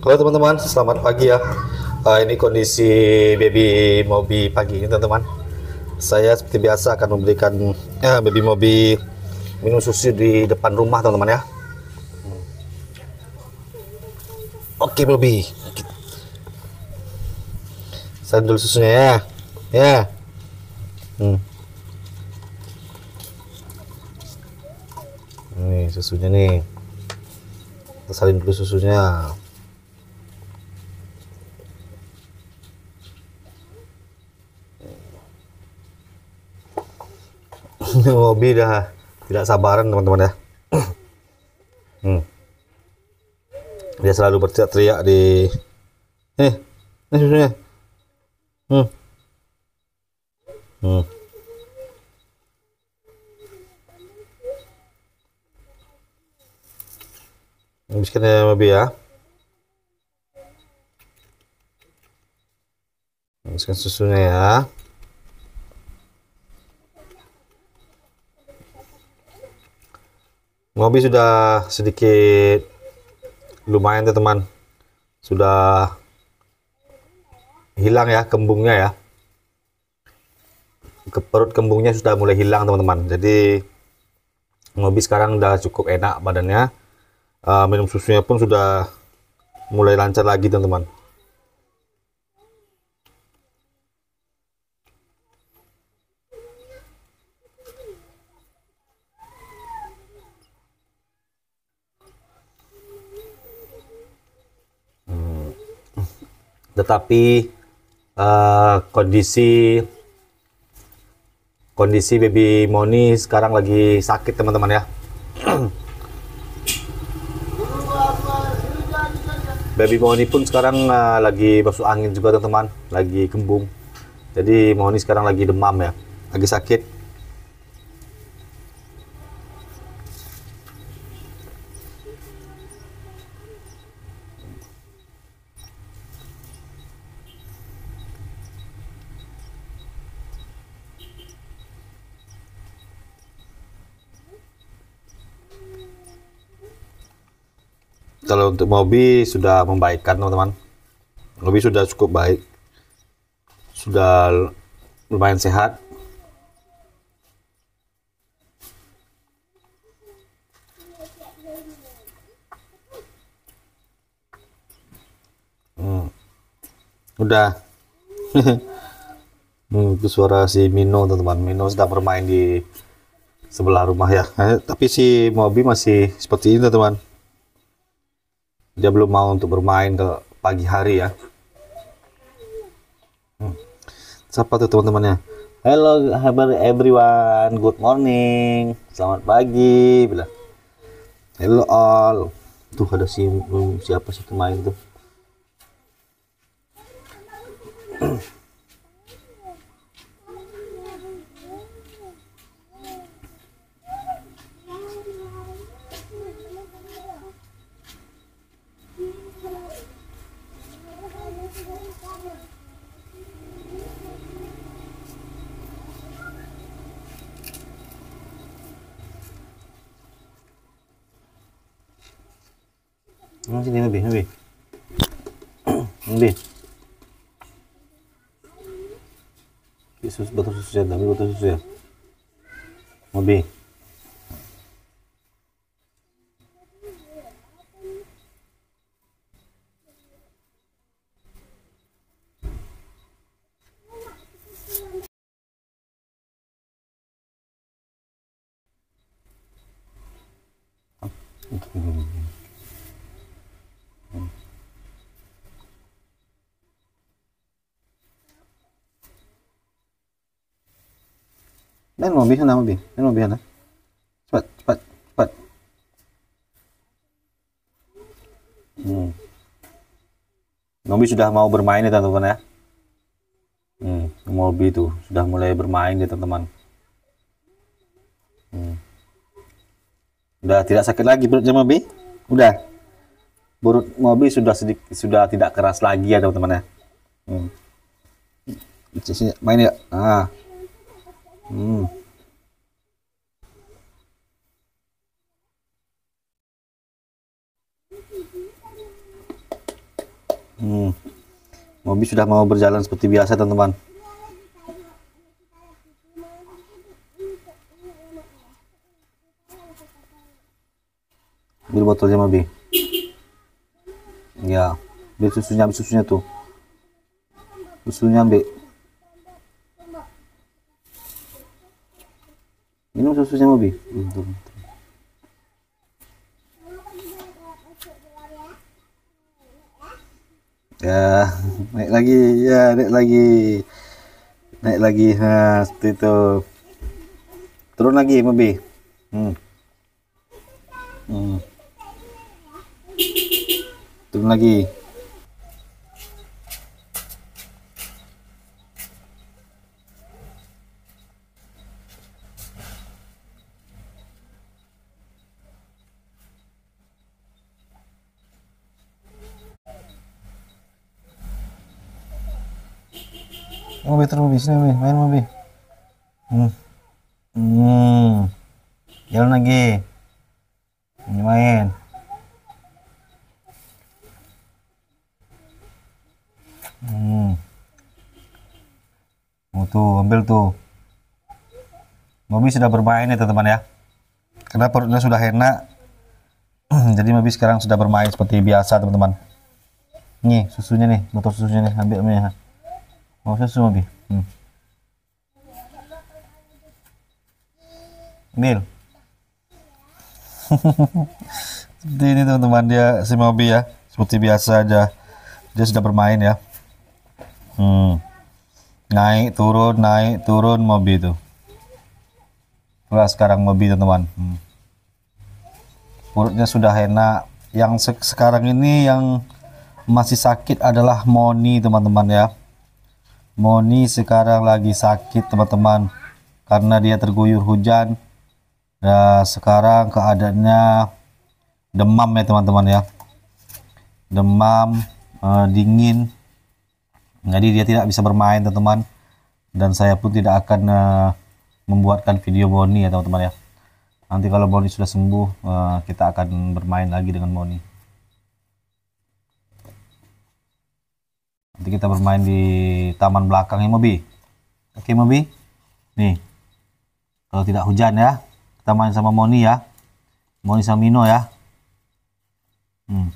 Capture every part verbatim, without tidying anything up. Halo teman-teman, selamat pagi ya. Uh, ini kondisi baby Mobi pagi ini teman-teman. Saya seperti biasa akan memberikan eh, baby Mobi minum susu di depan rumah teman-teman ya. Oke Mobi, saya dulu susunya ya. Ya. Hmm. Nih susunya nih. Kita salin dulu susunya. Mobi dah tidak sabaran teman-teman ya. hmm. Dia selalu berteriak-teriak di eh eh susunya. hmm. Hmm. Habiskan ya Mobi ya, habiskan susunya ya. Mobi sudah sedikit lumayan teman-teman, sudah hilang ya kembungnya ya, ke perut kembungnya sudah mulai hilang teman-teman. Jadi Mobi sekarang udah cukup enak badannya, uh, minum susunya pun sudah mulai lancar lagi teman-teman. Tetapi uh, kondisi kondisi baby Moni sekarang lagi sakit teman-teman ya. Baby Moni pun sekarang uh, lagi masuk angin juga teman-teman, lagi kembung. Jadi Moni sekarang lagi demam ya, lagi sakit. Kalau untuk Mobi sudah membaikkan teman-teman, Mobi sudah cukup baik, sudah lumayan sehat. Hmm. Udah. hmm, itu suara si Mino teman-teman, Mino sedang bermain di sebelah rumah ya. Eh, tapi si Mobi masih seperti ini teman-teman. Dia belum mau untuk bermain ke pagi hari ya. Hmm. Siapa tuh teman-temannya? Hello, hello everyone, good morning, selamat pagi. Bila. Hello all. Tuh ada si um, siapa sih pemain tuh? Sini lebih, lebih, lebih. Susu, botol susu ya, ambil botol susu ya. Mobi. Main Mobi sana, Mobi. Main Mobi sana. Cepat, cepat, cepat. Hmm. Mobi sudah mau bermain ya teman-teman ya. Hmm, Mobi tuh sudah mulai bermain ya teman-teman. Hmm. Udah tidak sakit lagi perutnya Mobi? Udah. Perut Mobi sudah sedikit, sudah tidak keras lagi ya teman-teman ya. Hmm. Main ya. Ah. Hmm. Hmm. Mobi sudah mau berjalan seperti biasa, teman-teman. Ambil botolnya Mobi. Ya, ambil susunya, ambil susunya tuh. Susunya ambil. Minum susunya Mobi. Bentar, bentar. Ya, naik lagi, ya, naik lagi, naik lagi, nah, seperti itu, turun lagi, Mobi. Hmm. Hmm. Turun lagi. Mobi terus Mobi, sini Mobi, main Mobi. Hmm. Hmm. Jalan lagi. Ini main. Hmm. Oh, tuh, ambil tuh. Mobi sudah bermain ya, teman-teman ya. Karena perutnya sudah enak. Jadi Mobi sekarang sudah bermain seperti biasa, teman-teman. Nih, susunya nih, botol susunya nih, ambil ambilnya. Mau susu Mobi. Hmm. Ambil. Seperti ini teman-teman, dia si Mobi ya. Seperti biasa aja. Dia sudah bermain ya. Hmm. Naik turun, naik turun Mobi itu. Nah, sekarang Mobi teman-teman. Hmm. Perutnya sudah enak. Yang se sekarang ini yang masih sakit adalah Moni teman-teman ya. Moni sekarang lagi sakit teman-teman karena dia terguyur hujan. Nah, sekarang keadaannya demam ya teman-teman ya, demam, eh, dingin, jadi dia tidak bisa bermain teman-teman, dan saya pun tidak akan eh, membuatkan video Moni ya teman-teman ya. Nanti kalau Moni sudah sembuh, eh, kita akan bermain lagi dengan Moni. Nanti kita bermain di taman belakangnya Mobi. Oke Mobi. Nih. Kalau tidak hujan ya. Kita main sama Moni ya. Moni sama Mino ya. Hmm.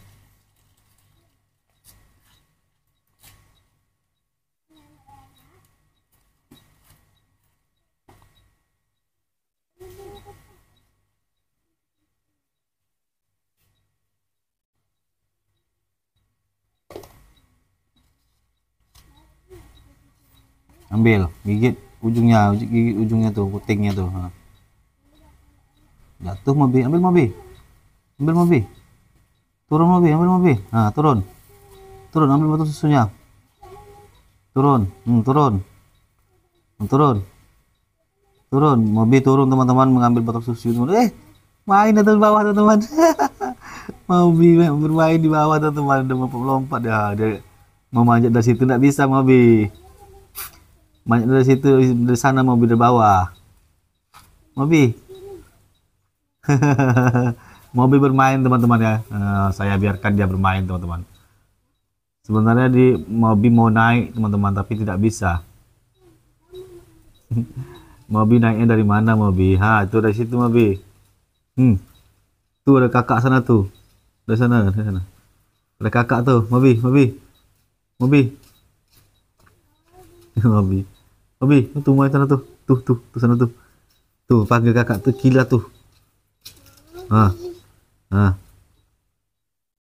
Ambil, gigit ujungnya, gigit ujungnya tuh, putingnya tuh. Jatuh Mobi, ambil Mobi, ambil Mobi, turun Mobi, ambil Mobi, nah turun, turun, ambil botol susunya, turun, hmm, turun, hmm, turun, turun, Mobi turun teman-teman mengambil botol susu, eh main atau di bawah teman-teman, Mobi bermain di bawah teman-teman, udah melompat ya, dia mau manjat dari situ tidak bisa Mobi. Banyak dari situ, dari sana Mobi dari bawah. Mobi. Mobi bermain teman-teman ya. Nah, saya biarkan dia bermain teman-teman. Sebenarnya di Mobi mau naik teman-teman tapi tidak bisa. Mobi naiknya dari mana Mobi? Ha, itu dari situ Mobi. Hmm. Tuh ada kakak sana tuh. Dari sana, dari sana. Ada kakak tuh, Mobi, Mobi. Mobi. Mobi. Mobi, tuh main sana tuh. Tuh, tuh, tuh sana tuh. Tuh, panggil kakak tuh, gila tuh. Ah. Ah.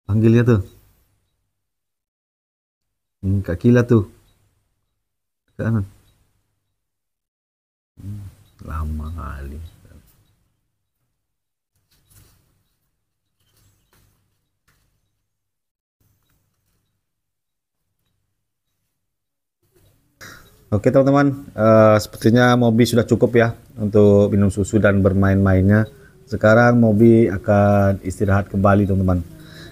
Panggilnya tuh. Hmm, Kak Kila tuh. Kanan. Hmm, lama kali. Oke teman-teman, uh, sepertinya Mobi sudah cukup ya untuk minum susu dan bermain-mainnya. Sekarang Mobi akan istirahat kembali teman-teman,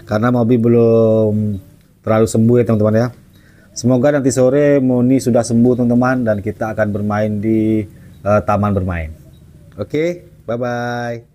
karena Mobi belum terlalu sembuh ya teman-teman ya. Semoga nanti sore Moni sudah sembuh teman-teman dan kita akan bermain di uh, taman bermain. Oke, bye-bye.